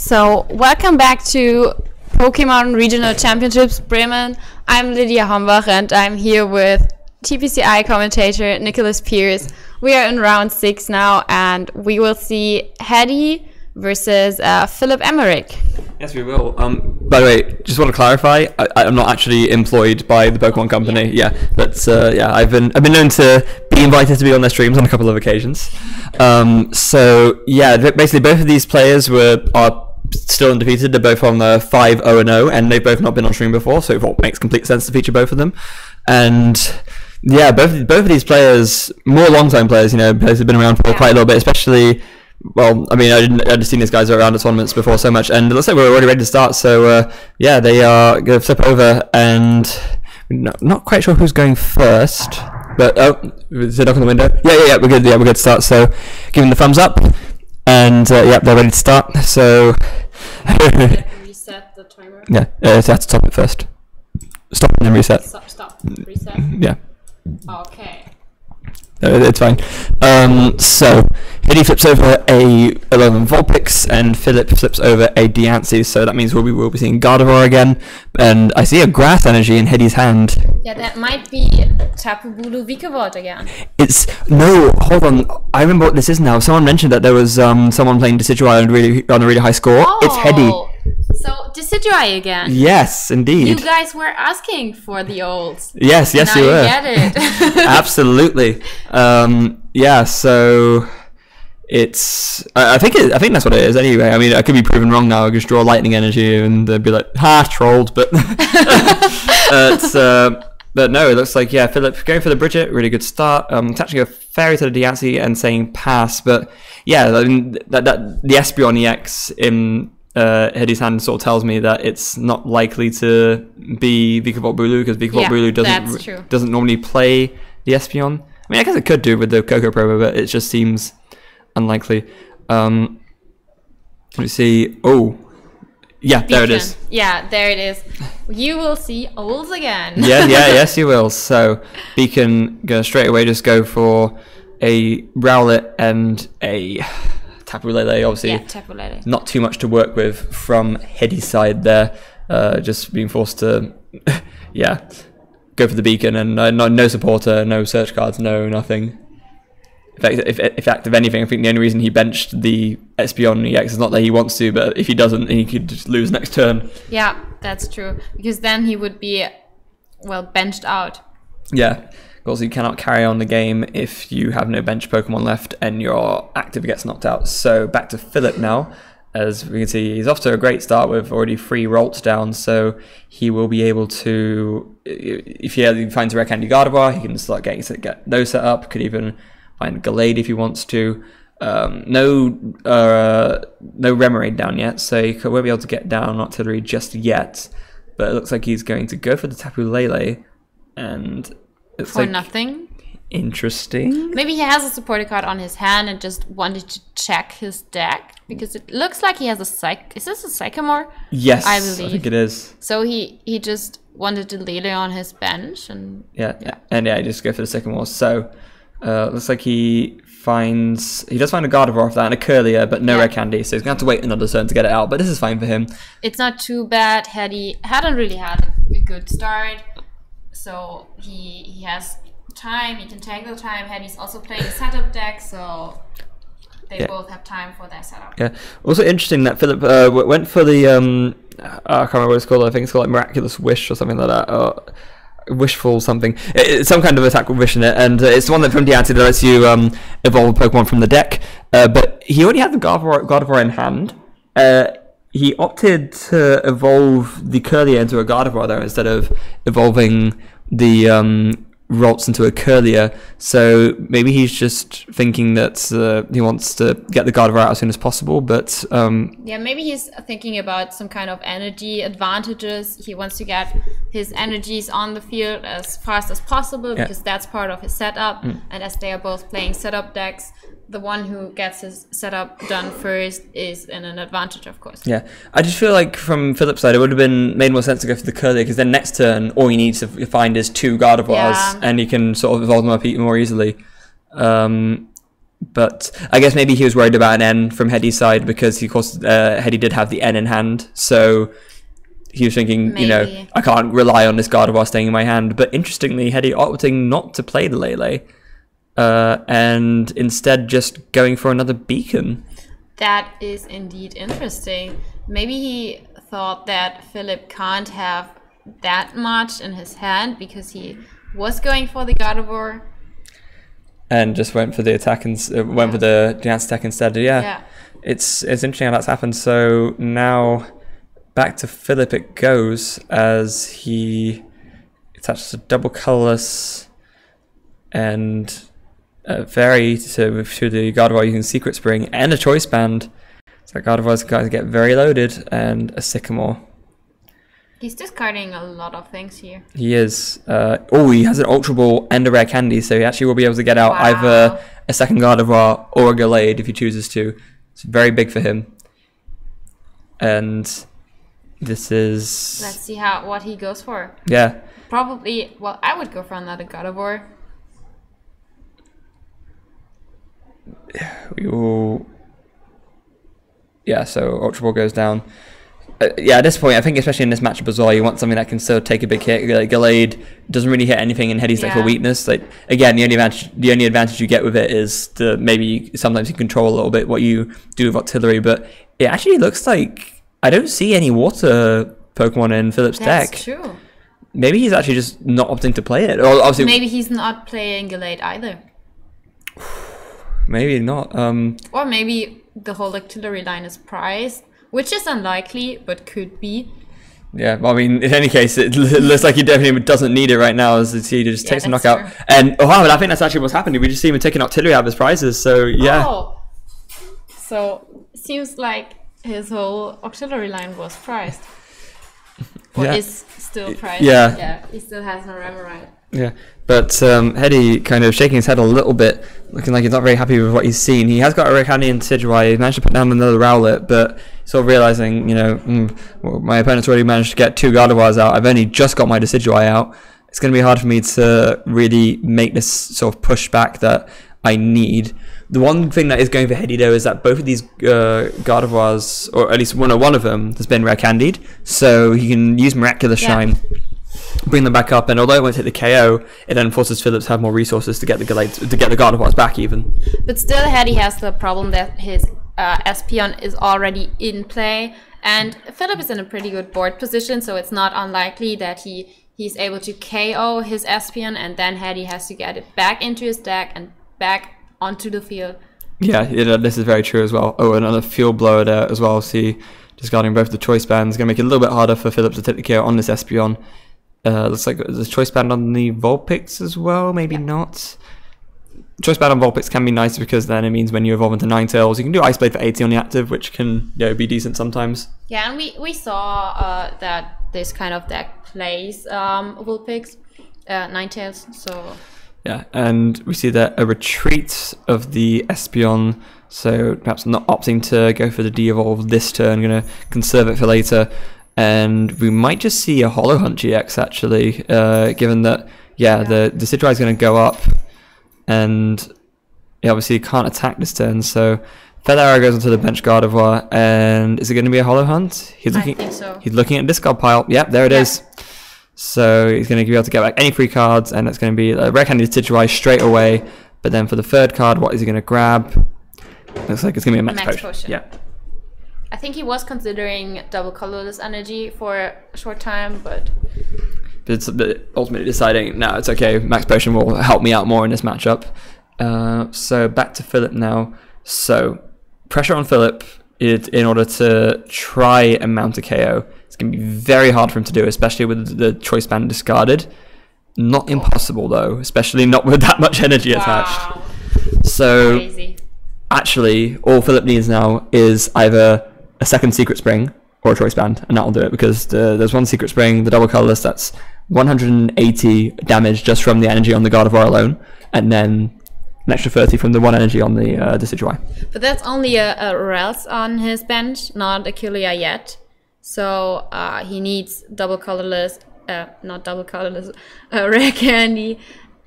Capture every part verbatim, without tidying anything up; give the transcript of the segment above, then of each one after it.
So welcome back to Pokemon Regional Championships Bremen. I'm Lydia Hombach and I'm here with T P C I commentator Nicholas Pierce. We are in round six now and we will see Heddi versus uh, Philip Emmerich. Yes, we will. Um, by the way, just want to clarify, I, I'm not actually employed by the Pokemon company. Yeah, yeah but uh, yeah, I've been I've been known to be invited to be on their streams on a couple of occasions. Um, so yeah, basically both of these players were are still undefeated. They're both on the five oh and oh, and they've both not been on stream before. So it makes complete sense to feature both of them. And yeah, both both of these players, more long-time players, you know, players have been around for yeah. quite a little bit, especially. Well, I mean, I didn't, I'd seen these guys around at tournaments before so much, and it looks like we're already ready to start, so, uh, yeah, they are going to flip over, and not, not quite sure who's going first, but, oh, is it up on the window? Yeah, yeah, yeah, we're good, yeah, we're good to start, so, give them the thumbs up, and, uh, yeah, they're ready to start, so... Reset the timer? Yeah, uh, so I have to stop it first. Stop and then reset. Stop, stop, reset? Yeah. Okay. No, it's fine. Um, so, Heddi flips over a Alolan Vulpix, and Philip flips over a Diancie, so that means we'll be, we'll be seeing Gardevoir again. And I see a Grass Energy in Heddi's hand. Yeah, that might be Tapu Bulu Vikavolt again. It's... No, hold on. I remember what this is now. Someone mentioned that there was um, someone playing Decidueye on, really, on a really high score. Oh, it's Heddi. So, Decidueye again. Yes, indeed. You guys were asking for the olds. Yes, yes, now you were. Now you get it. Absolutely. Um, yeah, so it's I, I think it, I think that's what it is anyway. I mean, I could be proven wrong now. I could just draw lightning energy and they'd be like, ha, trolled. But uh, it's, uh, but no, it looks like yeah, Philip going for the Brigette, really good start. Um, attaching a fairy to the Diancie and saying pass. But yeah, I mean that, that the Espeon E X in uh, Heddi's hand sort of tells me that it's not likely to be Vikavolt Bulu because Vikavolt yeah, Bulu doesn't doesn't normally play the Espeon. I mean, I guess it could do with the Coco Promo, but it just seems unlikely. Um, let me see. Oh, yeah, there it is. Yeah, there it is. You will see Olds again. yeah, yeah, yes, you will. So Beacon gonna straight away just go for a Rowlet and a Tapu Lele, obviously. Yeah, Tapu Lele. Not too much to work with from Heddi's side there. Uh, just being forced to, yeah. Go for the beacon and uh, no, no supporter, no search cards, no nothing. In fact, if, in fact, if anything, I think the only reason he benched the Espeon E X is not that he wants to, but if he doesn't, he could just lose next turn. Yeah, that's true. Because then he would be, well, benched out. Yeah. Also, you cannot carry on the game if you have no bench Pokemon left and your active gets knocked out. So back to Philip now. As we can see, he's off to a great start with already three Ralts down, so he will be able to, if he finds a Rare Candy Gardevoir, he can start getting get those set up, could even find Gallade if he wants to. Um, no uh, no Remoraid down yet, so he won't be able to get down Octillery just yet, but it looks like he's going to go for the Tapu Lele, and it's For like, nothing? Interesting. Maybe he has a supporter card on his hand and just wanted to check his deck because it looks like he has a psych. Is this a Sycamore? Yes, I believe. I think it is. So he he just wanted to lead it on his bench and yeah, yeah. and yeah, just go for the Sycamore. So uh, looks like he finds he does find a Gardevoir off that and a Curlier, but no yeah. Rare Candy. So he's gonna have to wait another turn to get it out. But this is fine for him. It's not too bad. Heddi hadn't really had a good start, so he he has. Time, he can take the time. Heddi's also playing a setup deck, so they yeah. both have time for their setup. Yeah. Also interesting that Philip uh, went for the um, I can't remember what it's called. I think it's called like Miraculous Wish or something like that, or Wishful something. It, it's some kind of attack with wish in it, and uh, it's the one that from Diancie that lets you um, evolve a Pokemon from the deck. Uh, but he already had the Gardevoir, Gardevoir in hand. Uh, he opted to evolve the Curlier into a Gardevoir though, instead of evolving the um, Ralts into a Curlier, so maybe he's just thinking that uh, he wants to get the Gardevoir out as soon as possible, but... Um, yeah, maybe he's thinking about some kind of energy advantages. He wants to get his energies on the field as fast as possible, yeah. because that's part of his setup, mm. and as they are both playing setup decks, the one who gets his setup done first is in an advantage, of course. Yeah, I just feel like from Philip's side, it would have been made more sense to go for the Curlier, because then next turn, all you need to find is two Gardevoirs, yeah. and you can sort of evolve them up more easily. Um, But I guess maybe he was worried about an N from Heddi's side, because of course uh, Heddi did have the N in hand, so he was thinking, maybe, you know, I can't rely on this Gardevoir staying in my hand. But interestingly, Heddi opting not to play the Lele, uh, and instead just going for another Beacon. That is indeed interesting. Maybe he thought that Philip can't have that much in his hand, because he was going for the Gardevoir. And just went for the attack and uh, went yeah. for the Diancie attack instead. Yeah. yeah, it's it's interesting how that's happened. So now back to Philip it goes, as he attaches a double colorless and a very to to the Gardevoir using Secret Spring and a Choice Band. So Gardevoir's going to get very loaded, and a Sycamore. He's discarding a lot of things here. He is. Uh, oh, he has an Ultra Ball and a Rare Candy, so he actually will be able to get out wow. either a second Gardevoir or a Gallade if he chooses to. It's very big for him. And this is... Let's see how what he goes for. Yeah. Probably, well, I would go for another Gardevoir. We will... Yeah, so Ultra Ball goes down. Uh, yeah, at this point, I think especially in this matchup as well, you want something that can still take a big hit. Like, Gallade doesn't really hit anything, and Heddi's yeah. like a weakness. Like again, the only advantage the only advantage you get with it is to maybe sometimes you control a little bit what you do with Octillery. But it actually looks like I don't see any water Pokemon in Philip's deck. That's true. Maybe he's actually just not opting to play it. Or obviously, maybe he's not playing Gallade either. Maybe not. Um, or maybe the whole Octillery line is priced. Which is unlikely, but could be. Yeah, well, I mean, in any case, it looks like he definitely doesn't need it right now, as he just yeah, takes a knockout. True. And oh wow, I think that's actually what's happening. We just see him taking Octillery out of his prizes, so yeah. Oh. So, seems like his whole Octillery line was prized. Or yeah. is still priced. Yeah. yeah. He still has no Remoraid. Yeah, but um, Heddi kind of shaking his head a little bit, looking like he's not very happy with what he's seen. He has got a Rare Candy in Decidueye. He managed to put down another Rowlet, but sort of realizing, you know, mm, well, my opponent's already managed to get two Gardevoirs out. I've only just got my Decidueye out. It's going to be hard for me to really make this sort of pushback that I need. The one thing that is going for Heddi, though, is that both of these uh, Gardevoirs, or at least one or one of them, has been Rare Candied, so he can use Miraculous yeah. Shine. Bring them back up, and although it won't hit the K O, it then forces Philip to have more resources to get the Gallade, to get the Gardevoirs back even. But still, Heddi has the problem that his uh, Espeon is already in play, and Philip is in a pretty good board position, so it's not unlikely that he he's able to K O his Espeon, and then Heddi has to get it back into his deck and back onto the field. Yeah, you know, this is very true as well. Oh, another Fuel Blower there as well. See, discarding both the Choice Bands, going to make it a little bit harder for Philip to take the K O on this Espeon. Uh, looks like there's a Choice Band on the Vulpix as well, maybe yeah. not. Choice Band on Vulpix can be nice, because then it means when you evolve into Ninetales, you can do Ice Blade for eighty on the active, which can, you know, be decent sometimes. Yeah, and we, we saw uh, that this kind of deck plays um, Vulpix, uh, Ninetales, so... Yeah, and we see that a retreat of the Espeon, so perhaps not opting to go for the de-evolve this turn, going to conserve it for later. And we might just see a Holo-Hunt G X, actually, uh, given that, yeah, yeah. the Decidueye is going to go up, and yeah, obviously you can't attack this turn, so Feather Arrow goes onto the bench Gardevoir, and is it going to be a Holo-Hunt? He's looking, I think so. He's looking at discard pile. Yep, there it yeah. is. So he's going to be able to get back any free cards, and it's going to be a Rare Candy Decidueye straight away, but then for the third card, what is he going to grab? Looks like it's going to be a Max, Max Potion. Potion. Yeah. I think he was considering double colorless energy for a short time, but... but it's a bit ultimately deciding, no, it's okay, Max Potion will help me out more in this matchup. Uh, so back to Philip now. So pressure on Philip in order to try and mount a K O. It's going to be very hard for him to do, especially with the Choice Band discarded. Not impossible, though, especially not with that much energy wow. attached. So crazy. Actually, all Philip needs now is either... a second Secret Spring or a Choice Band, and that'll do it, because the, there's one Secret Spring, the double colorless, that's one hundred eighty damage just from the energy on the Gardevoir alone, and then an extra thirty from the one energy on the uh, Decidueye. But that's only a, a Ralts on his bench, not a Kilia yet, so uh, he needs double colorless, uh, not double colorless, uh, Rare Candy,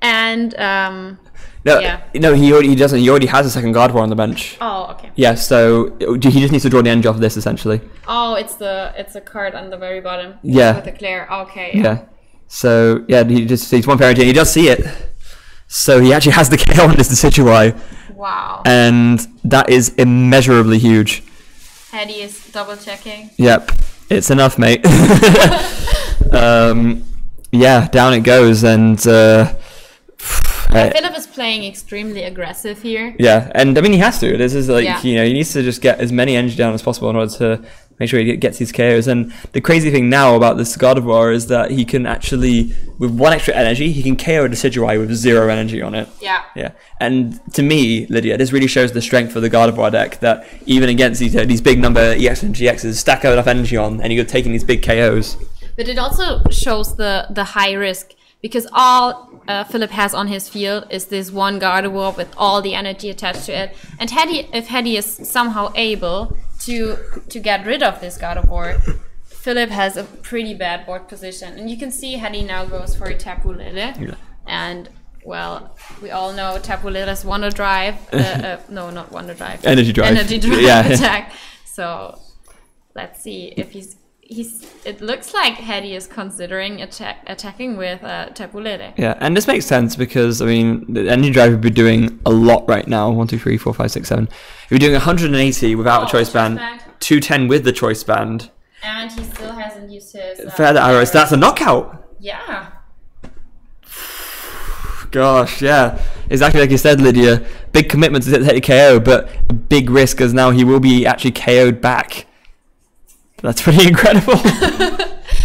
And um no, yeah. no, he already he doesn't. He already has a second Gardevoir on the bench. Oh, okay. Yeah, so he just needs to draw the energy off of this essentially. Oh, it's the it's a card on the very bottom. Yeah. With the clear. Okay. Yeah. yeah. So yeah, he just he's one energy. And he does see it. So he actually has the K O on this Decidueye. Wow. And that is immeasurably huge. Heddi is double checking. Yep, it's enough, mate. um, yeah, down it goes, and. Uh, Uh, Philip is playing extremely aggressive here. Yeah, and I mean he has to. This is like yeah. you know he needs to just get as many energy down as possible in order to make sure he gets these K Os. And the crazy thing now about this Gardevoir is that he can actually, with one extra energy, he can K O a Decidueye with zero energy on it. Yeah. Yeah. And to me, Lydia, this really shows the strength of the Gardevoir deck, that even against these uh, these big number E X and G Xs, stack out enough energy on, and you're taking these big K Os. But it also shows the the high risk. Because all uh, Philip has on his field is this one Gardevoir with all the energy attached to it. And Heddi, if Heddi is somehow able to to get rid of this Gardevoir, Philip has a pretty bad board position. And you can see Heddi now goes for a Tapu Lele. Yeah. And, well, we all know Tapu Lele's Wonder Drive. Uh, uh, no, not Wonder Drive. Energy Drive. Energy Drive yeah. attack. So, let's see if he's... He's, it looks like Heddi is considering atta attacking with uh, Tapu Lele. Yeah, and this makes sense because, I mean, the Energy Drive would be doing a lot right now. one, two, three, four, five, six, seven. If you're doing one hundred eighty without oh, a Choice Band, two ten with the Choice Band. And he still hasn't used his... Uh, Feather Arrow, so that's a knockout! Yeah. Gosh, yeah. Exactly like you said, Lydia. Big commitment to hit K O, but a big risk as now he will be actually K O'd back. That's pretty incredible.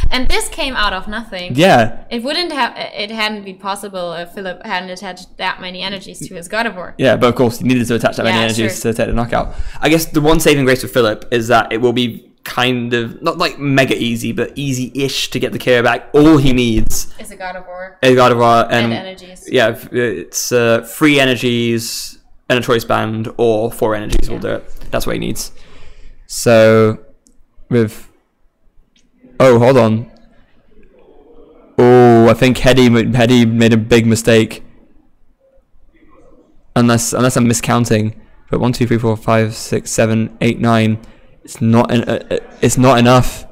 And this came out of nothing. Yeah. It wouldn't have, it hadn't been possible if Philip hadn't attached that many energies to his Gardevoir. Yeah, but of course he needed to attach that yeah, many energies sure. to take the knockout. I guess the one saving grace for Philip is that it will be kind of, not like mega easy, but easy-ish to get the K O back. All he needs is a Gardevoir. A Gardevoir and, and energies. Yeah, it's uh, three energies and a Choice Band or four energies yeah. will do it. That's what he needs. So... With oh, hold on. Oh, I think Heddi Heddi made a big mistake. Unless unless I'm miscounting, but one, two, three, four, five, six, seven, eight, nine. It's not an, uh, it's not enough.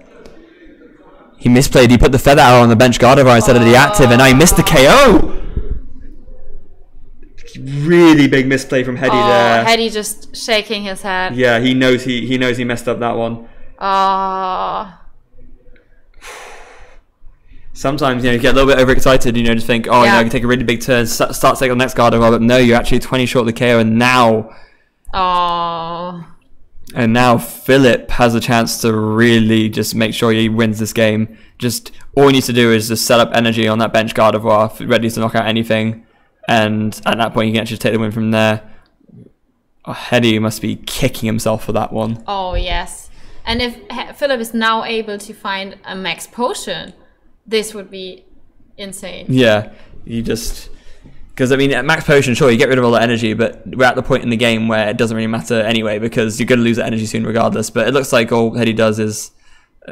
He misplayed. He put the Feather Arrow on the bench Gardevoir instead oh. of the active, and I missed the K O. Really big misplay from Heddi oh, there. Heddi just shaking his head. Yeah, he knows he he knows he messed up that one. Ah. Uh, Sometimes you know you get a little bit overexcited. You know, just think, oh, yeah. you know, I can take a really big turn, start taking the next Gardevoir, but no, you're actually twenty short of the K O, and now. Oh. And now Philip has a chance to really just make sure he wins this game. Just all he needs to do is just set up energy on that bench Gardevoir, ready to knock out anything, and at that point you can actually take the win from there. Oh, Heddi must be kicking himself for that one. Oh yes. And if Philip is now able to find a Max Potion, this would be insane. Yeah, you just... Because, I mean, at Max Potion, sure, you get rid of all that energy, but we're at the point in the game where it doesn't really matter anyway, because you're going to lose that energy soon regardless. But it looks like all Heddi does is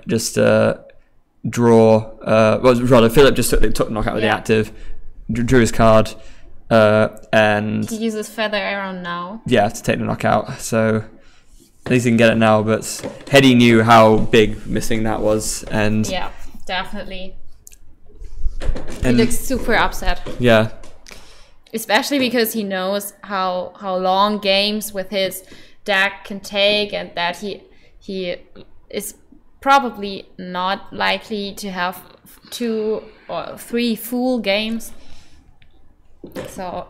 just uh, draw... Uh, well, rather, Philip just took the knockout with yeah. the active, drew his card, uh, and... He uses Feather Arrow now. Yeah, to take the knockout, so... At least he can get it now, but Heddi knew how big missing that was, and yeah, definitely. And he looks super upset. Yeah, especially because he knows how how long games with his deck can take, and that he he is probably not likely to have two or three full games. So,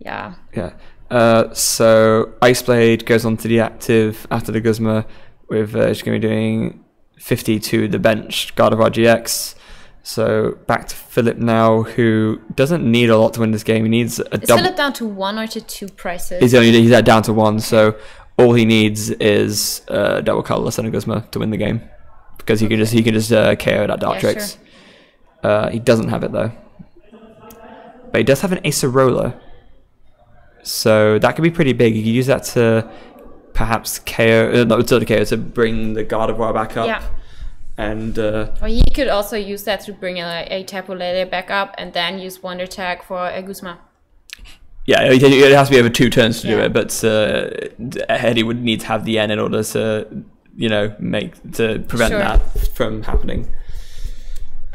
yeah. Yeah. Uh, so Ice Blade goes on to the active after the Guzma with uh, she's going to be doing fifty to the bench Gardevoir G X. So back to Philip now, who doesn't need a lot to win this game. He needs a double. Is Philip down to one or to two prices? He's only he's down to one, so all he needs is uh, double colorless and a Guzma to win the game, because he okay. can just he can just uh, K O that Dartrix. Yeah, sure. uh, he doesn't have it though, but he does have an Acerola. So that could be pretty big. You could use that to perhaps K O, uh, not to K O, to bring the Gardevoir back up. Yeah. And uh, or he could also use that to bring a, a Tapu Lele back up and then use Wonder Tag for a Guzma. Yeah, it has to be over two turns to yeah. do it, but uh, Heddi would need to have the N in order to, you know, make to prevent sure. that from happening.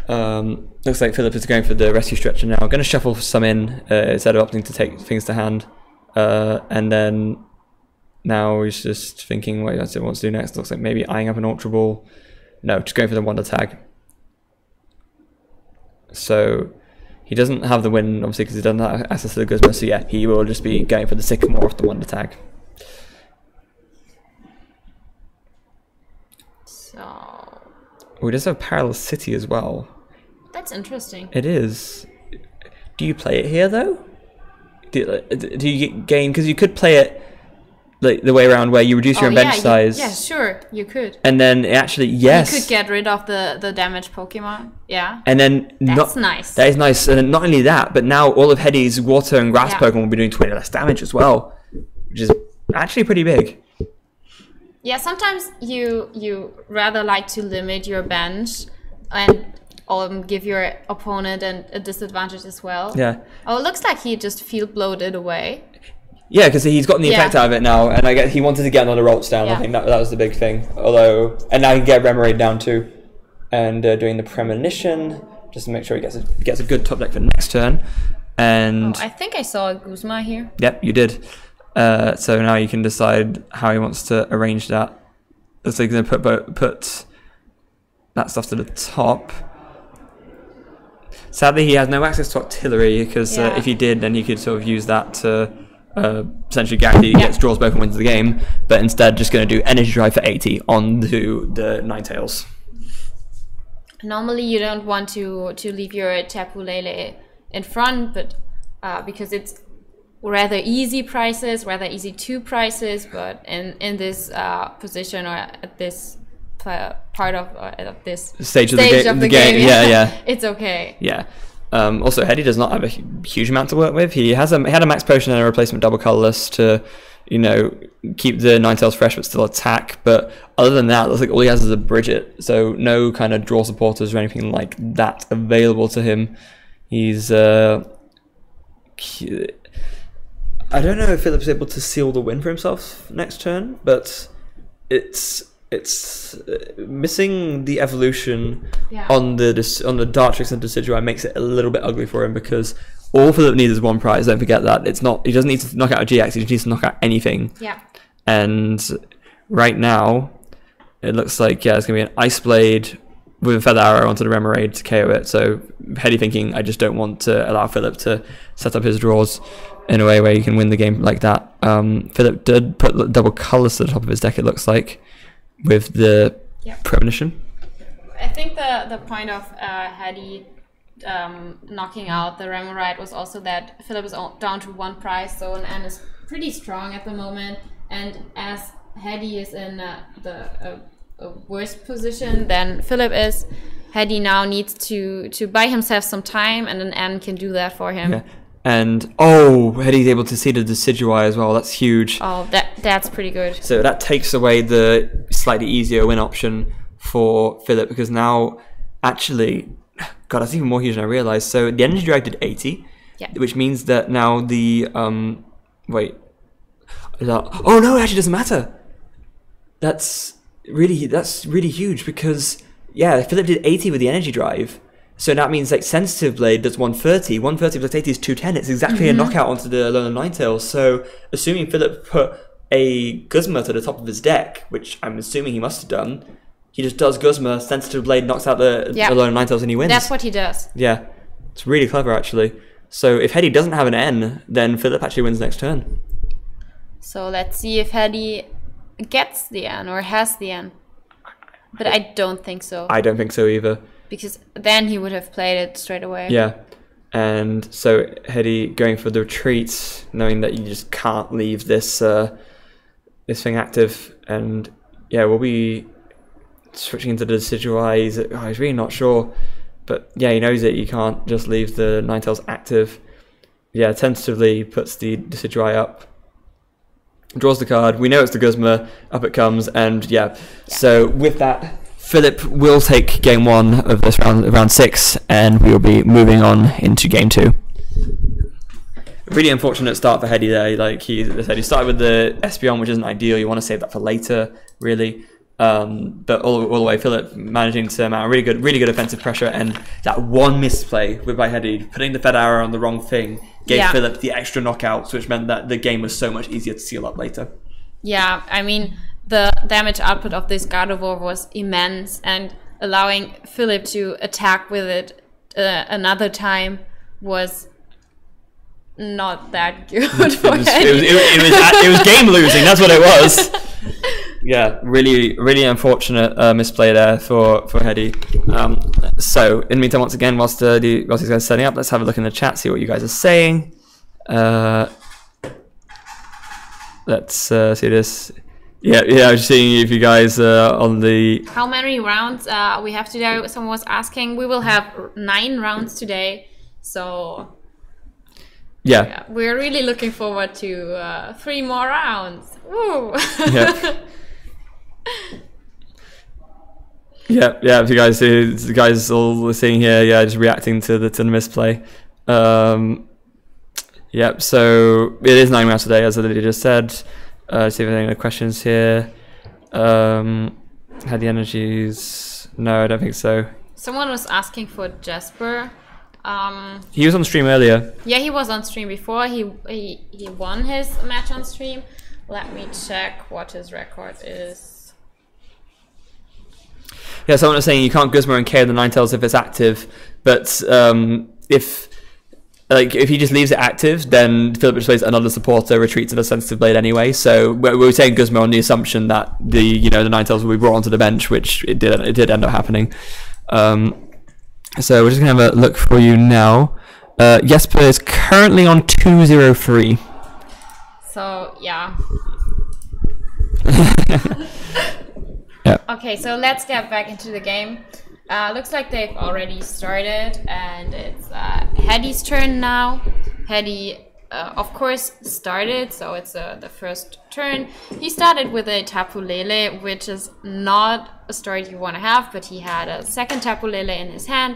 Um, looks like Philip is going for the rescue stretcher now. I'm going to shuffle some in uh, instead of opting to take things to hand, uh, and then now he's just thinking what he wants to do next. Looks like maybe eyeing up an Ultra Ball. No, just going for the Wonder Tag. So he doesn't have the win, obviously, because he doesn't have access to the Guzma, so yeah, he will just be going for the Sycamore off the Wonder Tag. So... Oh, he does have Parallel City as well. That's interesting. It is. Do you play it here, though? Do, do you gain... Because you could play it... Like the way around where you reduce oh, your own yeah, bench you, size. Yeah, sure, you could. And then it actually, yes. You could get rid of the, the damaged Pokemon, yeah. And then That's not, nice. That is nice. And then not only that, but now all of Heddi's water and grass yeah. Pokemon will be doing twenty less damage as well, which is actually pretty big. Yeah, sometimes you you rather like to limit your bench and um, give your opponent an, a disadvantage as well. Yeah. Oh, it looks like he just field bloated away. Yeah, because he's gotten the yeah. effect out of it now, and I guess he wanted to get another Ralts down. Yeah. I think that, that was the big thing. Although, and now he can get Remoraid down too, and uh, doing the Premonition just to make sure he gets a, gets a good top deck for next turn. And oh, I think I saw a Guzma here. Yep, you did. Uh, so now you can decide how he wants to arrange that. So he's going to put put that stuff to the top. Sadly, he has no access to Octillery because yeah. uh, if he did, then he could sort of use that to. Uh, essentially guarantee he yeah. gets draws Pokemon into the game, but instead just going to do Energy Drive for eighty onto the Ninetales. Normally you don't want to to leave your Tapu Lele in front, but uh, because it's rather easy prices, rather easy two prices, but in in this uh, position or at this part of, uh, of this stage of the, stage ga of the, the game, game, yeah, yeah, it's okay. Yeah. Um, also, Heddi does not have a huge amount to work with. He has a, he had a Max Potion and a replacement Double Colorless to, you know, keep the Ninetales fresh but still attack. But other than that, looks like all he has is a Brigette. So no kind of draw supporters or anything like that available to him. He's... Uh, I don't know if Philip's able to seal the win for himself next turn, but it's... It's missing the evolution yeah. on the on the Dartrix and Decidueye makes it a little bit ugly for him, because all Philip needs is one prize. Don't forget that. It's not. He doesn't need to knock out a G X. He just needs to knock out anything. Yeah. And right now, it looks like yeah, it's gonna be an Ice Blade with a Feather Arrow onto the Remoraid to K O it. So Heddi thinking, I just don't want to allow Philip to set up his draws in a way where he can win the game like that. Um, Philip did put Double Colors to the top of his deck. It looks like. With the yep. Premonition? I think the, the point of uh, Heddi um, knocking out the Remoraid was also that Philip is down to one prize, so an N is pretty strong at the moment. And as Heddi is in uh, the uh, a worse position than Philip is, Heddi now needs to, to buy himself some time, and an N can do that for him. Yeah. And oh, Heddi's able to see the Decidueye as well. That's huge. Oh, that that's pretty good. So that takes away the slightly easier win option for Philip, because now, actually, God, that's even more huge than I realized. So the Energy Drive did eighty, yeah. which means that now the um, wait, that, oh no, it actually doesn't matter. That's really that's really huge, because yeah, Philip did eighty with the Energy Drive. So that means like Sensitive Blade does one thirty. one thirty plus eighty is two ten. It's exactly mm-hmm. a knockout onto the Alolan Ninetales. So assuming Philip put a Guzma to the top of his deck, which I'm assuming he must have done, he just does Guzma, Sensitive Blade knocks out the yep. Alolan Ninetales and he wins. That's what he does. Yeah. It's really clever, actually. So if Heddi doesn't have an N, then Philip actually wins next turn. So let's see if Heddi gets the N or has the N. But I don't think so. I don't think so either. Because then he would have played it straight away. Yeah. And so Heddi going for the retreat, knowing that you just can't leave this uh, this thing active. And yeah, we'll be switching into the Decidueye. He's, oh, he's really not sure. But yeah, he knows it. You can't just leave the Ninetales active. Yeah, tentatively puts the Decidueye up. Draws the card. We know it's the Guzma. Up it comes. And yeah. yeah. So with that... Philip will take game one of this round, round six, and we will be moving on into game two. Really unfortunate start for Heddi there. Like he said, he started with the Espeon, which isn't ideal. You want to save that for later, really. Um, but all, all the way, Philip managing to mount really good, really good offensive pressure, and that one misplay by Heddi, putting the Feather Arrow on the wrong thing, gave yeah. Philip the extra knockouts, which meant that the game was so much easier to seal up later. Yeah, I mean, the damage output of this Gardevoir was immense, and allowing Philip to attack with it uh, another time was not that good for him. It, it, it, it, it was game losing, that's what it was. Yeah, really, really unfortunate uh, misplay there for, for Heddi. Um, so, in the meantime, once again, whilst, uh, the, whilst these guys are setting up, let's have a look in the chat, see what you guys are saying. Uh, let's uh, see this. Yeah, yeah, I was just seeing if you guys uh, on the... How many rounds uh, we have today? Someone was asking. We will have nine rounds today, so... Yeah. yeah. We're really looking forward to uh, three more rounds. Woo! Yeah. yeah, yeah. If you guys, if you guys all seeing here, yeah, just reacting to the to the misplay. Um, yep. Yeah, so it is nine rounds today, as Lydia just said. Uh, see if there's any other questions here. Um, had the energies? No, I don't think so. Someone was asking for Jesper. Um, he was on stream earlier. Yeah, he was on stream before. He he he won his match on stream. Let me check what his record is. Yeah, someone was saying you can't Guzma and K O the Ninetales if it's active, but um, if like if he just leaves it active, then Philip just plays another supporter, retreats to the Sensitive Blade anyway. So we were saying Guzma on the assumption that the you know the Ninetales will be brought onto the bench, which it did it did end up happening. Um, So we're just going to have a look for you now. Uh, Jesper is currently on two zero three. So, yeah. yeah. Okay, so let's get back into the game. Uh, looks like they've already started, and it's uh, Heddi's turn now. Heddi, uh, of course, started, so it's uh, the first turn. He started with a Tapu Lele, which is not... story you want to have, but he had a second Tapu Lele in his hand,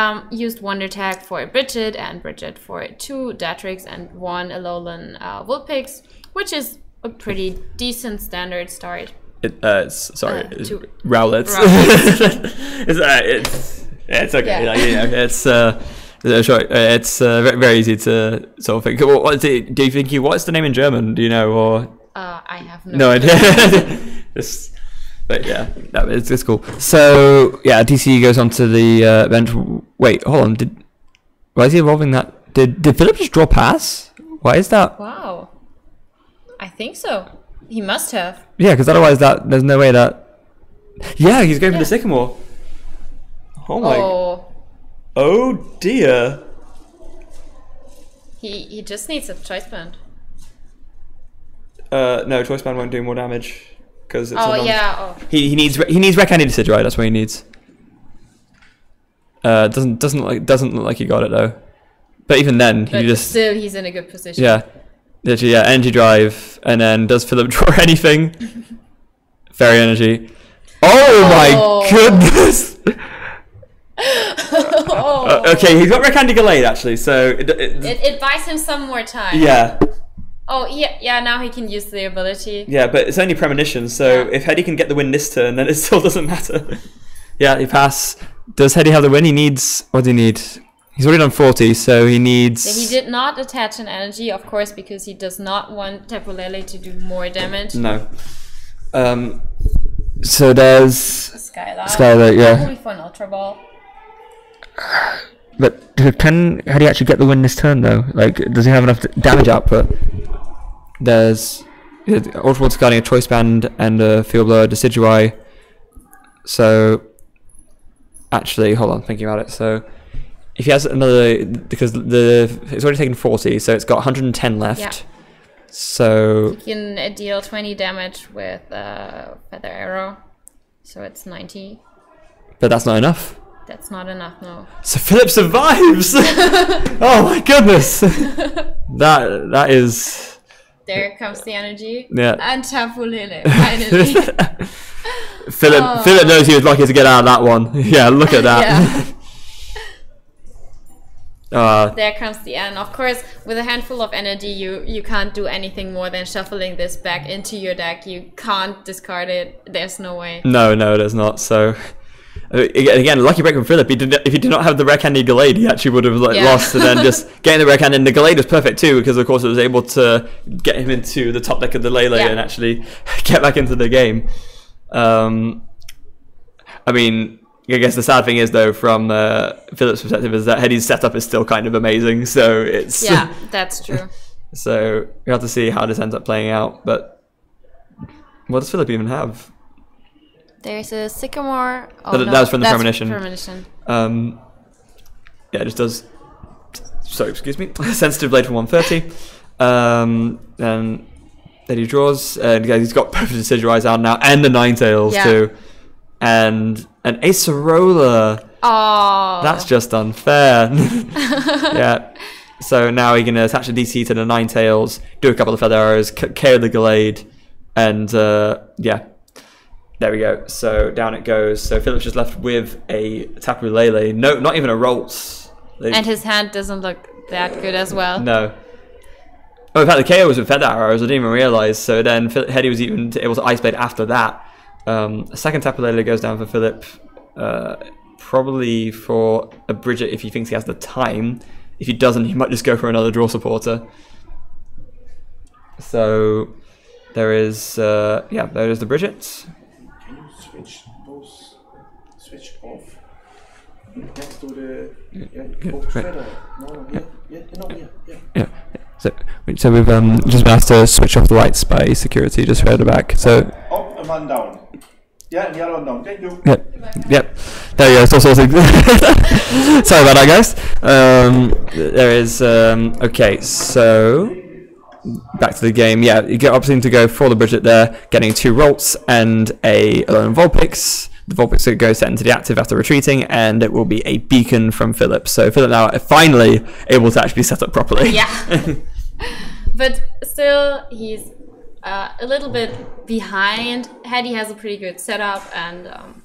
um, used Wonder Tag for Brigette and Brigette for two Dartrix and one Alolan uh, Vulpix, which is a pretty decent standard start. It, uh, it's, sorry, uh, it's Rowlets. Rowlets. it's, uh, it's, it's okay. Yeah. Like, you know, it's uh, it's uh, very easy to sort of think. Well, what it, do you think you? What's the name in German? Do you know? Or uh, I have no, no idea. idea. Just, but yeah, no, it's, it's cool. So yeah, D C goes onto the uh, bench. Wait, hold on. Did why is he evolving that? Did did Philip just draw pass? Why is that? Wow, I think so. He must have. Yeah, because otherwise that there's no way that. Yeah, he's going yeah. for the Sycamore. Oh my. Oh. Oh dear. He he just needs a Choice Band. Uh no, Choice Band won't do more damage. It's oh yeah. Oh. He he needs he needs Rare Candy Decidueye. That's what he needs. Uh, doesn't doesn't like doesn't look like he got it though. But even then, but he just still he's in a good position. Yeah, literally. Yeah, Energy Drive, and then does Philip draw anything? Fairy Energy. Oh, oh. my goodness. oh. uh, okay, he's got Rare Candy Gallade actually, so it it, it it buys him some more time. Yeah. Oh, yeah, yeah, now he can use the ability. Yeah, but it's only Premonition, so yeah. if Heddi can get the win this turn, then it still doesn't matter. yeah, he pass. Does Heddi have the win? He needs... What do he need? He's already done forty, so he needs... Yeah, he did not attach an energy, of course, because he does not want Tapu Lele to do more damage. No. Um, so there's... Skylar. Skylar, yeah. Probably for an Ultra Ball. But can Heddi actually get the win this turn, though? Like, does he have enough damage output? There's Ultra Ball discarding a Choice Band and a Field Blower Decidueye. So, actually, hold on, thinking about it. So, if he has another, because the it's already taken forty, so it's got one hundred ten left. Yeah. So he can deal twenty damage with uh, Feather Arrow, so it's ninety. But that's not enough. That's not enough, no. So Philip survives. oh my goodness, that that is. There comes the energy. Yeah. And Tapu Lele, finally. Philip oh. Philip knows he was lucky to get out of that one. Yeah, look at that. Yeah. uh, there comes the end. Of course, with a handful of energy, you, you can't do anything more than shuffling this back into your deck. You can't discard it. There's no way. No, no, there's not. So... Again, lucky break from Philip. He did, if he did not have the Rare Candy Gallade, he actually would have like, yeah. lost. And then just getting the Rare Candy, and the Gallade was perfect too, because of course it was able to get him into the top deck of the Lele yeah. and actually get back into the game. Um, I mean, I guess the sad thing is though, from uh, Philip's perspective, is that Heddi's setup is still kind of amazing. So it's yeah, that's true. So we have to see how this ends up playing out. But what does Philip even have? There's a Sycamore. Oh, that, no, that was from the Premonition. Premonition. Um, yeah, it just does. Sorry, excuse me. Sensitive Blade for one thirty. Um, and then he draws. And he's got perfect Decidueye out now, and the Ninetales yeah. too, and an Acerola. Oh, that's just unfair. Yeah. So now he's gonna attach a D C to the Ninetales, do a couple of Feather Arrows, K O the Gallade, and uh, yeah. There we go. So down it goes. So Philip's just left with a Tapu Lele. No, not even a Ralts. They've... And his hand doesn't look that good as well. No. Oh, in fact, the K O was with Feather Arrows. I didn't even realise. So then Heddi was even able to Ice Blade after that. Um, a second Tapu Lele goes down for Philip. Uh, probably for a Brigette if he thinks he has the time. If he doesn't, he might just go for another draw supporter. So there is... Uh, yeah, there is the Brigette. Switch those, switch off. Next to the yeah, yeah, right. shredder. No, yeah, yeah, no, yeah, yeah. yeah. So, so we've um just managed to switch off the lights by security just further back. So up and one down. Yeah, and the other one down. Thank you. Yep. Yep. There you go. Stop sorting. Sorry about that, guys. Um, there is um. Okay, so. Back to the game, yeah, you get opportunity to go for the Brigette there, getting two Ralts and a Alolan Vulpix. The Vulpix goes set into the active after retreating, and it will be a beacon from Philip. So Philip now finally able to actually set up properly. Yeah, but still he's uh, a little bit behind. Heddi has a pretty good setup, and um,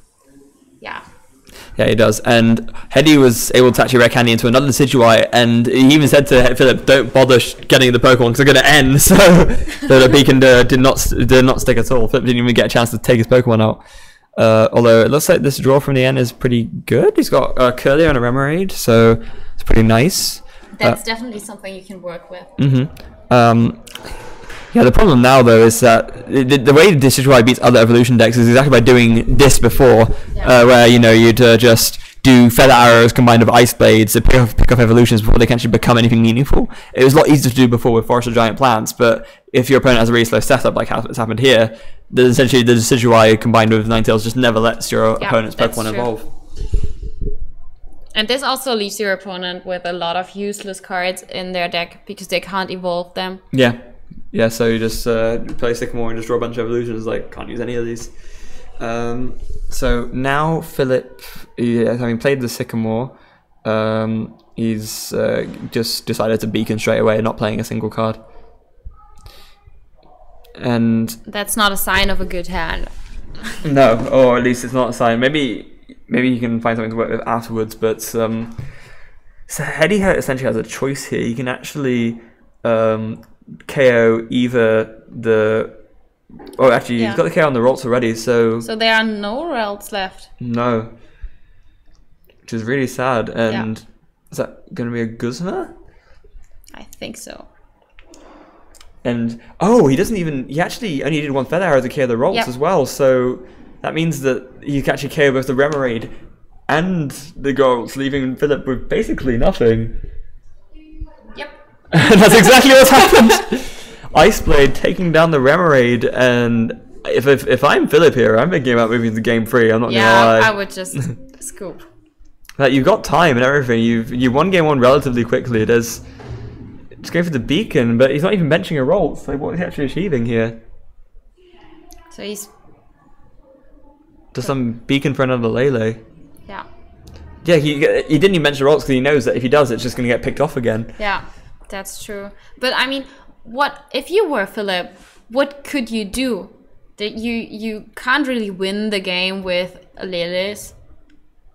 yeah. Yeah, he does. And Heddi was able to actually Rare Candy into another Decidueye, and he even said to Philip, "Don't bother sh getting the Pokemon because they're going to end." So the beacon uh, did not did not stick at all. Philip didn't even get a chance to take his Pokemon out. Uh, although it looks like this draw from the end is pretty good. He's got a Curlier and a Remoraid, so it's pretty nice. That's uh, definitely something you can work with. Mm-hmm. Um, Yeah, the problem now though is that the, the way Decidueye beats other evolution decks is exactly by doing this before, yeah. uh, where you know you'd uh, just do Feather Arrows combined with Ice Blades to pick off, pick off evolutions before they can actually become anything meaningful. It was a lot easier to do before with Forest of Giant Plants, but if your opponent has a really slow setup, like how it's happened here, then essentially the Decidueye combined with Ninetales just never lets your yeah, opponent's Pokemon evolve. And this also leaves your opponent with a lot of useless cards in their deck because they can't evolve them. Yeah. Yeah, so you just uh, play Sycamore and just draw a bunch of evolutions, like, can't use any of these. Um, so now Philip, yeah, having played the Sycamore, um, he's uh, just decided to beacon straight away, not playing a single card. And that's not a sign of a good hand. No, or at least it's not a sign. Maybe maybe you can find something to work with afterwards, but... Um, so Heddi essentially has a choice here. You can actually... Um, K O either the oh actually yeah. he's got the K O on the Ralts already, so so there are no Ralts left. No, which is really sad. And yeah. is that going to be a Guzma? I think so. And oh, he doesn't even he actually only did one Feather Arrow to K O the Ralts yep. as well. So that means that you can actually K O both the Remoraid and the Ralts, leaving Philip with basically nothing. That's exactly what's happened. Ice Blade taking down the Remoraid, and if, if if I'm Philip here, I'm thinking about moving to game three. I'm not yeah, gonna lie. I would just scoop. Like, you've got time and everything. You've you won game one relatively quickly. There's just going for the beacon, but he's not even benching a Ralts. So what is he actually achieving here? So he's does so... some beacon for another Lele. Yeah. Yeah, he he didn't even mention Ralts because he knows that if he does, it's just gonna get picked off again. Yeah. That's true. But I mean, what if you were Philip, what could you do? that you you can't really win the game with Lele's,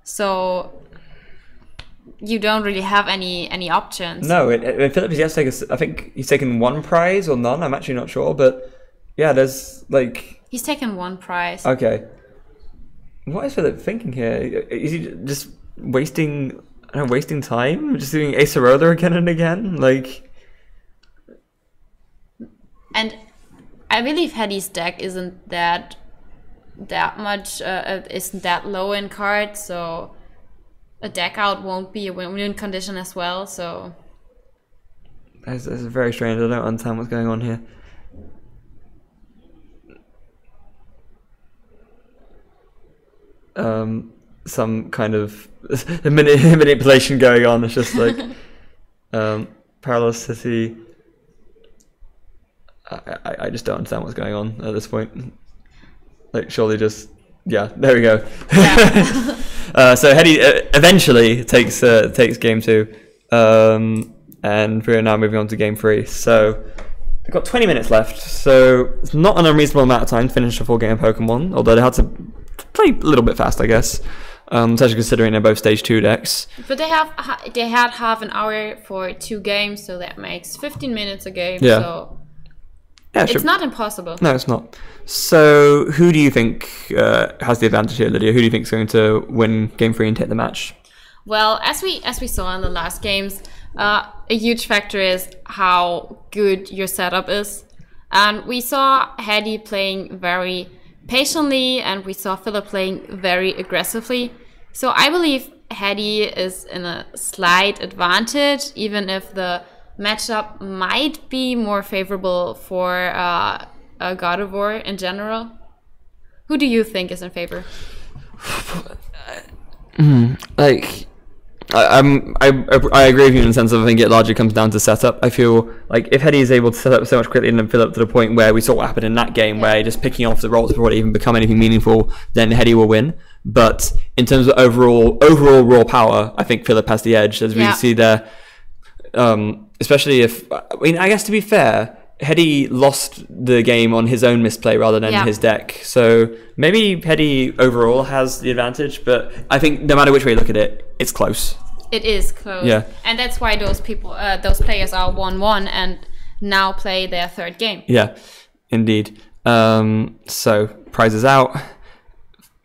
so you don't really have any any options. No, it, it, Philip is taken, I think he's taken one prize or none. I'm actually not sure, but yeah, there's like he's taken one prize. Okay, what is Philip thinking here? Is he just wasting I don't know, wasting time? Just doing Ace Roller again and again, like. And I believe Heddi's deck isn't that that much uh, isn't that low in cards, so a deck out won't be a win-win condition as well. So that's, that's very strange. I don't understand what's going on here. Um, some kind of manipulation going on. It's just like um, Parallel City. I, I just don't understand what's going on at this point. Like, surely just... Yeah, there we go. Yeah. uh, so Heddi uh, eventually takes uh, takes game two. Um, and we're now moving on to game three. So we've got twenty minutes left. So it's not an unreasonable amount of time to finish a full game of Pokemon. Although they had to play a little bit fast, I guess. Um, especially considering they're both stage two decks. But they have they had half an hour for two games. So that makes fifteen minutes a game. Yeah. So... Yeah, sure. It's not impossible. No, it's not. So, who do you think uh, has the advantage here, Lydia? Who do you think is going to win game three and take the match? Well, as we as we saw in the last games, uh, a huge factor is how good your setup is, and we saw Heddi playing very patiently, and we saw Philip playing very aggressively. So, I believe Heddi is in a slight advantage, even if the matchup might be more favorable for uh, uh, Gardevoir in general. Who do you think is in favor? Like, I, I'm, I, I agree with you in the sense of I think it largely comes down to setup. I feel like if Heddi is able to set up so much quickly and then Philip to the point where we saw what happened in that game, yeah, where just picking off the Ralts before it even become anything meaningful, then Heddi will win. But in terms of overall overall raw power, I think Philip has the edge, as we yeah. see there. Um, especially if, I mean, I guess to be fair, Heddi lost the game on his own misplay rather than yeah. his deck. So maybe Heddi overall has the advantage, but I think no matter which way you look at it, it's close. It is close. Yeah. And that's why those people, uh, those players are one one and now play their third game. Yeah, indeed. Um, so prizes out.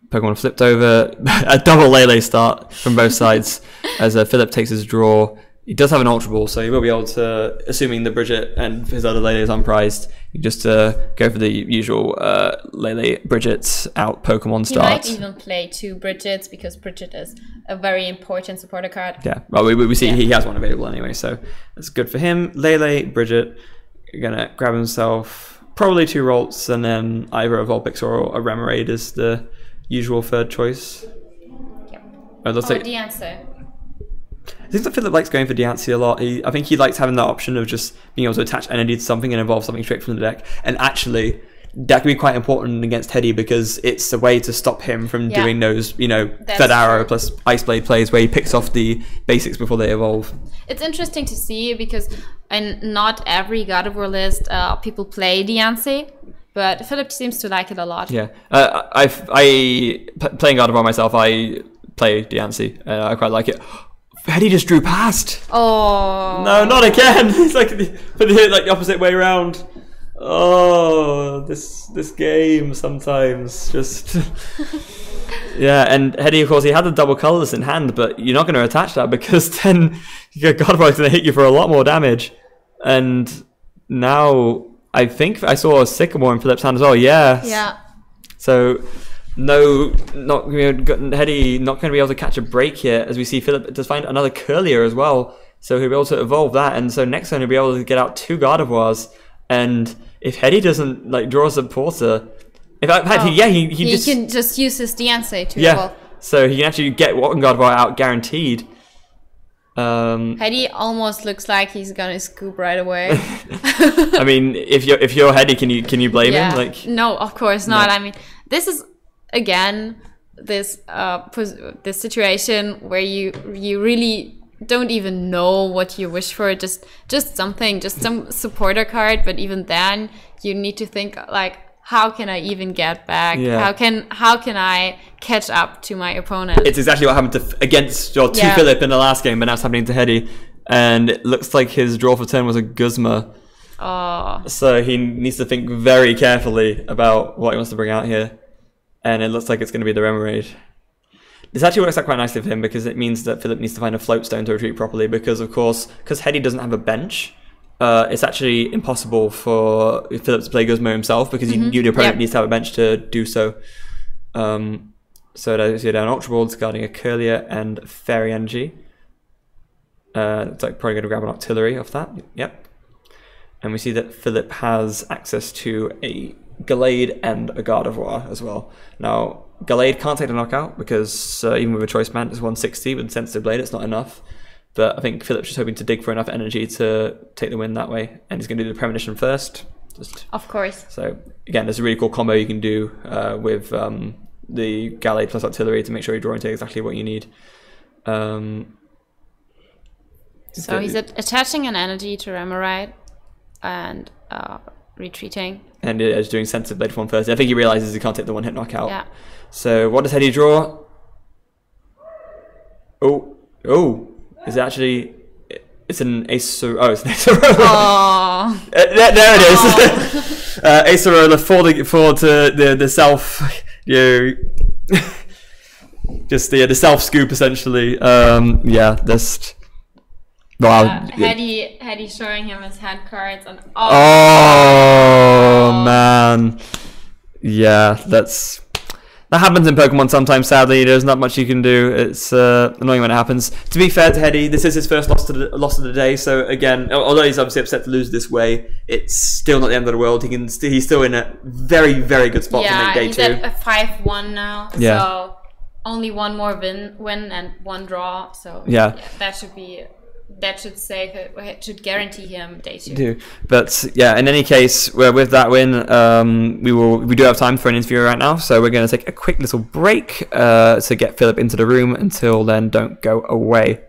Pokemon flipped over. A double Lele start from both sides as uh, Philip takes his draw. He does have an Ultra Ball, so he will be able to, assuming the Brigette and his other Lele is unprized, you just uh, go for the usual uh, Lele Brigette out Pokemon start. You might even play two Brigettes because Brigette is a very important supporter card. Yeah, well, we, we see yeah. he has one available anyway, so that's good for him. Lele, Brigette, gonna grab himself probably two Ralts, and then either a Vulpix or a Remoraid is the usual third choice. Yep. Oh, let's oh, the answer. I think that Philip likes going for Diancie a lot. He, I think he likes having that option of just being able to attach energy to something and evolve something straight from the deck. And actually, that can be quite important against Heddi because it's a way to stop him from yeah. doing those, you know, Feather Arrow plus Ice Blade plays where he picks off the basics before they evolve. It's interesting to see because in not every Gardevoir list uh, people play Diancie. But Philip seems to like it a lot. Yeah. Uh, I've, I, playing Gardevoir myself, I play Diancie. Uh, I quite like it. Heddi just drew past. Oh no, not again! It's like the, like the opposite way around. Oh, this this game sometimes just yeah. And Heddi, of course, he had the double colorless in hand, but you're not going to attach that because then Gardevoir's going to hit you for a lot more damage. And now I think I saw a Sycamore in Philip's hand as well. Yeah. Yeah. So. No, not you know, Heddi not going to be able to catch a break here as we see Philip does find another Curlier as well. So he'll be able to evolve that, and so next time he'll be able to get out two Gardevoirs. And if Heddi doesn't like draw a supporter, if I had, oh. yeah, he he, he just, can just use his Diancie to yeah. evolve. So he can actually get one Gardevoir out guaranteed. Um, Heddi almost looks like he's gonna scoop right away. I mean, if you're if you're Heddi, can you can you blame yeah. him? Like, no, of course not. No. I mean, this is. Again, this uh, this situation where you you really don't even know what you wish for, just just something, just some supporter card. But even then, you need to think like, how can I even get back? Yeah. How can how can I catch up to my opponent? It's exactly what happened to against or to yeah. Philip in the last game, but now it's happening to Heddi. And it looks like his draw for turn was a Guzma. Oh. So he needs to think very carefully about what he wants to bring out here. And it looks like it's going to be the Remoraid. This actually works out quite nicely for him because it means that Philip needs to find a float stone to retreat properly because, of course, because Heddi doesn't have a bench, Uh, it's actually impossible for Philip to play Guzma himself because mm-hmm. you, your opponent yep. needs to have a bench to do so. Um, so I see down Ultra Ball, discarding a Curlier and Fairy Energy. Uh, it's like probably going to grab an Octillery off that. Yep. And we see that Philip has access to a Gallade and a Gardevoir as well. Now, Gallade can't take the knockout because uh, even with a Choice Band, it's one sixty. With Sensitive Blade, it's not enough. But I think Philip's just hoping to dig for enough energy to take the win that way. And he's going to do the Premonition first. Just. Of course. So, again, there's a really cool combo you can do uh, with um, the Gallade plus Octillery to make sure you're drawing to exactly what you need. Um, so he's at attaching an energy to Remoraid and uh, retreating. And he's doing Sensitive Blade one first. I think he realizes he can't take the one-hit knockout. Yeah. So what does Heddi draw? Oh, oh. Is it actually, it's an Acerola, oh, it's an Acerola. there, there it is. uh, Acerola for the, for to the, the self, you know, just the, the self scoop essentially. Um, yeah, just, well, uh, Heddi, Heddi showing him his hand cards and all. Oh, oh man. Yeah, that's. That happens in Pokemon sometimes, sadly. There's not much you can do. It's uh, annoying when it happens. To be fair to Heddi, this is his first loss, to the, loss of the day. So, again, although he's obviously upset to lose this way, it's still not the end of the world. He can st He's still in a very, very good spot yeah, to make day two. Yeah, he's at a five one now. Yeah. So, only one more win, win and one draw. So, yeah. yeah that should be... That should say should guarantee him day two. Do. But yeah, in any case, we're with that win. Um, we will we do have time for an interview right now, so we're going to take a quick little break uh, to get Philip into the room. Until then, don't go away.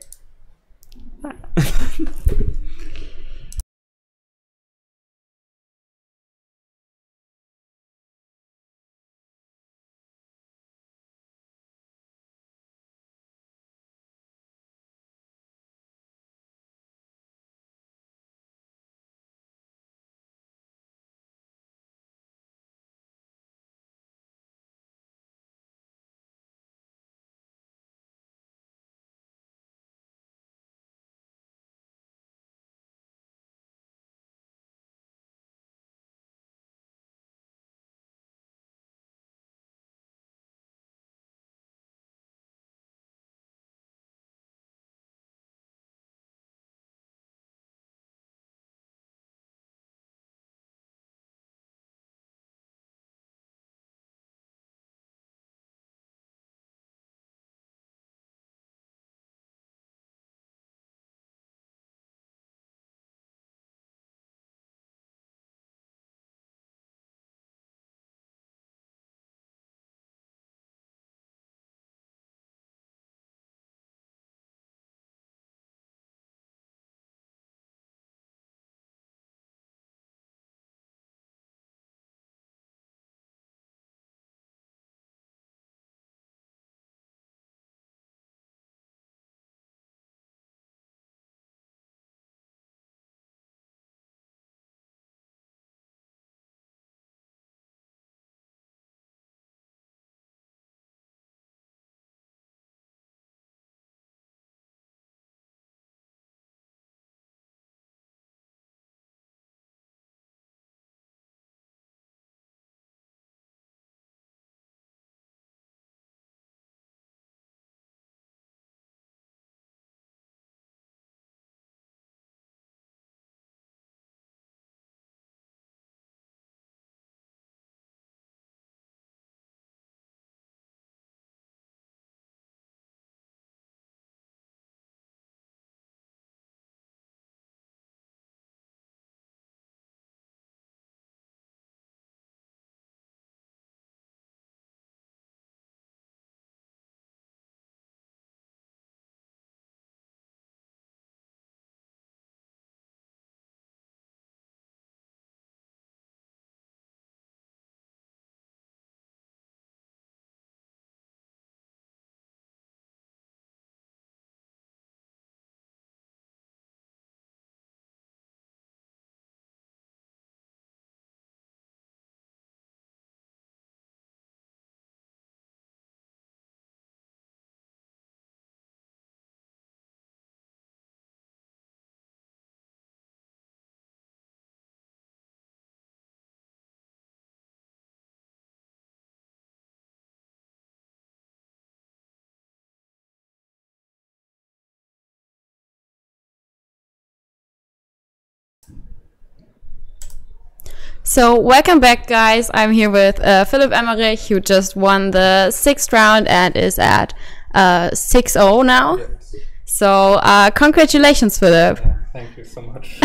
So welcome back, guys. I'm here with uh, Philip Emmerich, who just won the sixth round and is at uh, six oh now. Yes. So uh, congratulations, Philip. Yeah, thank you so much.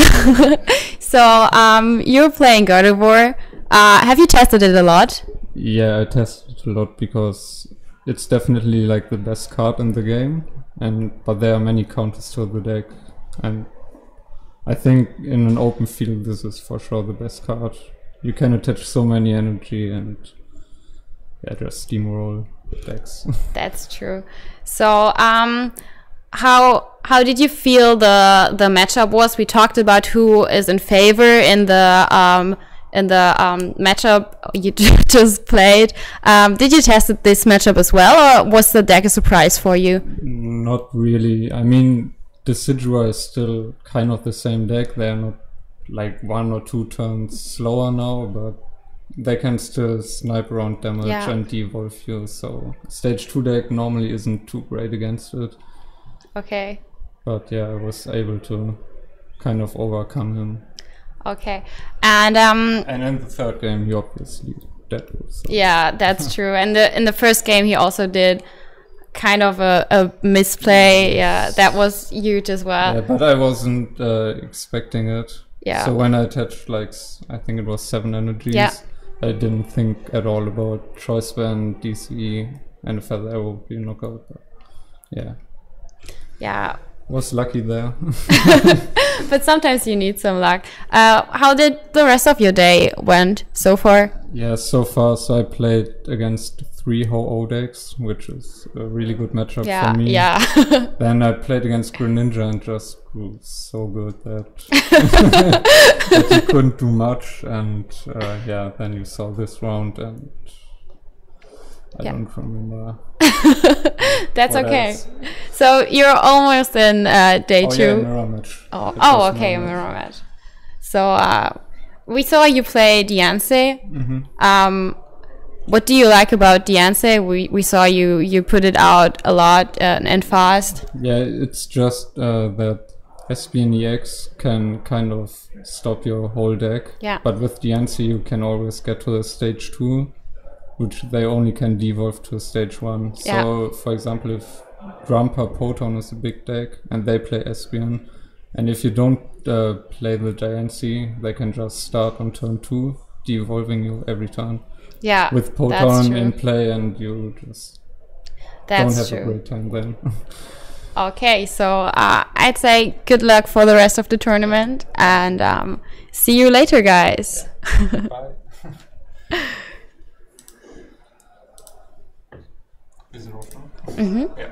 So um, you're playing Gardevoir. Uh, have you tested it a lot? Yeah, I tested it a lot because it's definitely like the best card in the game, and but there are many counters to the deck, and I think in an open field this is for sure the best card. You can attach so many energy and yeah, just steamroll decks. That's true. So um, how how did you feel the the matchup was? We talked about who is in favor in the um, in the um, matchup you just played. Um, did you test this matchup as well, or was the deck a surprise for you? Not really. I mean, Decidueye is still kind of the same deck. They are not like one or two turns slower now, but they can still snipe round damage, yeah, and de-evolve you. So stage two deck normally isn't too great against it. Okay. But yeah, I was able to kind of overcome him. Okay. And um. And in the third game, he obviously dead. So. Yeah, that's true. And the, in the first game, he also did kind of a, a misplay. Yeah, that was huge as well. Yeah, but I wasn't uh, expecting it. Yeah. So when I attached, like, I think it was seven energies, yeah, I didn't think at all about Choice Band, D C E, and a Feather Arrow would be knockout. But yeah. Yeah. Was lucky there. But sometimes you need some luck. Uh, how did the rest of your day went so far? Yeah, so far, so I played against three Ho-Oh decks, which is a really good matchup, yeah, for me. Yeah. Then I played against Greninja and just grew so good that, that you couldn't do much. And uh, yeah, then you saw this round, and I yeah. don't remember. That's what okay. Else? So you're almost in uh, day oh, two. Yeah, mirror match. Oh, oh okay, mirror match. So uh, we saw you play Diancie. Mm-hmm. Um. What do you like about Diancie? We we saw you you put it out a lot and, and fast. Yeah, it's just uh, that Espeon E X can kind of stop your whole deck. Yeah. But with Diancie, you can always get to the stage two, which they only can devolve to stage one. Yeah. So, for example, if Grandpa Poton is a big deck and they play Espeon, and if you don't uh, play the Diancie, they can just start on turn two, devolving you every turn. Yeah, with Poton in play, and you just that's don't have true. a great time then. Okay, so uh, I'd say good luck for the rest of the tournament, and um, see you later, guys. Yeah. Bye. Is it all fun? Mm-hmm. Yeah.